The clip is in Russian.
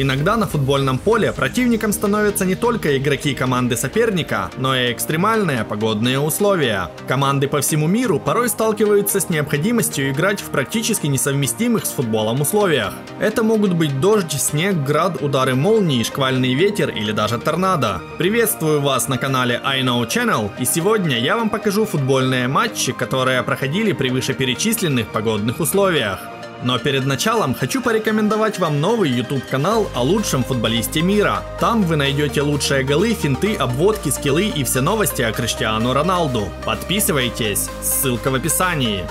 Иногда на футбольном поле противником становятся не только игроки команды соперника, но и экстремальные погодные условия. Команды по всему миру порой сталкиваются с необходимостью играть в практически несовместимых с футболом условиях. Это могут быть дождь, снег, град, удары молнии, шквальный ветер или даже торнадо. Приветствую вас на канале iKnow Channel, и сегодня я вам покажу футбольные матчи, которые проходили при вышеперечисленных погодных условиях. Но перед началом хочу порекомендовать вам новый YouTube-канал о лучшем футболисте мира. Там вы найдете лучшие голы, финты, обводки, скиллы и все новости о Криштиану Роналду. Подписывайтесь, ссылка в описании.